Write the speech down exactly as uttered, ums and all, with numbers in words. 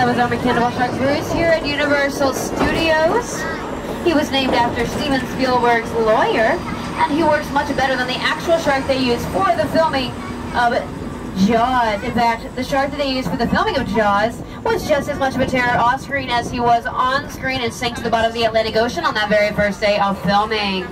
That was our mechanical shark Bruce here at Universal Studios. He was named after Steven Spielberg's lawyer, and he works much better than the actual shark they used for the filming of Jaws. In fact, the shark that they used for the filming of Jaws was just as much of a terror off-screen as he was on-screen, and sank to the bottom of the Atlantic Ocean on that very first day of filming.